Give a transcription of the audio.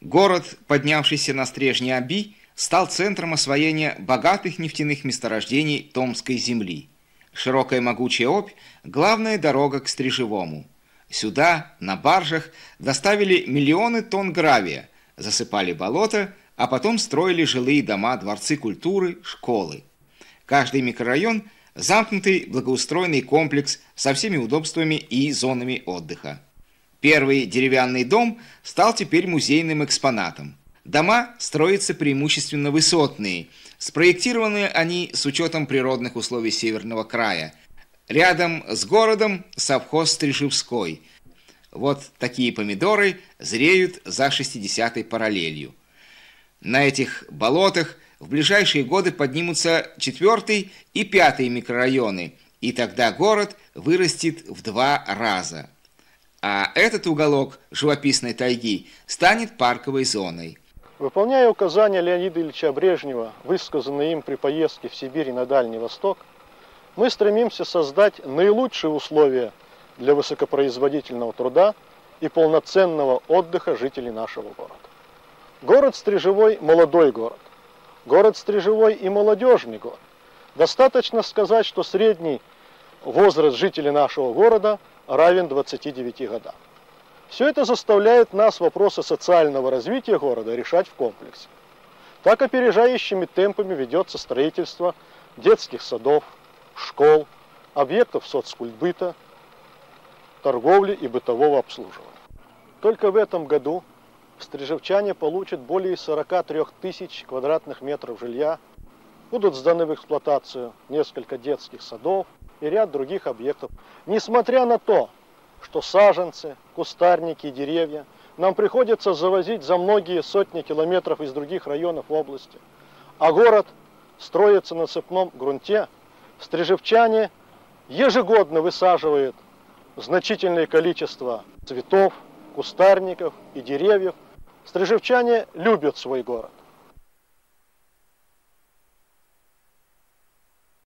Город, поднявшийся на стрежне Оби, стал центром освоения богатых нефтяных месторождений Томской земли. Широкая могучая Обь – главная дорога к Стрежевому. Сюда, на баржах, доставили миллионы тонн гравия, засыпали болота, а потом строили жилые дома, дворцы культуры, школы. Каждый микрорайон – замкнутый благоустроенный комплекс со всеми удобствами и зонами отдыха. Первый деревянный дом стал теперь музейным экспонатом. Дома строятся преимущественно высотные. Спроектированы они с учетом природных условий Северного края. Рядом с городом совхоз Стрежевской. Вот такие помидоры зреют за 60-й параллелью. На этих болотах в ближайшие годы поднимутся 4-й и 5-й микрорайоны, и тогда город вырастет в 2 раза. А этот уголок живописной тайги станет парковой зоной. Выполняя указания Леонида Ильича Брежнева, высказанные им при поездке в Сибирь и на Дальний Восток, мы стремимся создать наилучшие условия для высокопроизводительного труда и полноценного отдыха жителей нашего города. Город Стрежевой – молодой город. Город Стрежевой и молодежный город. Достаточно сказать, что средний возраст жителей нашего города равен 29 годам. Все это заставляет нас вопросы социального развития города решать в комплексе. Так опережающими темпами ведется строительство детских садов, школ, объектов соцкультбыта, торговли и бытового обслуживания. Только в этом году стрежевчане получат более 43 тысяч квадратных метров жилья, будут сданы в эксплуатацию несколько детских садов и ряд других объектов. Несмотря на то, что саженцы, кустарники и деревья нам приходится завозить за многие сотни километров из других районов области, а город строится на сыпном грунте, стрежевчане ежегодно высаживают значительное количество цветов, кустарников и деревьев. Стрежевчане любят свой город.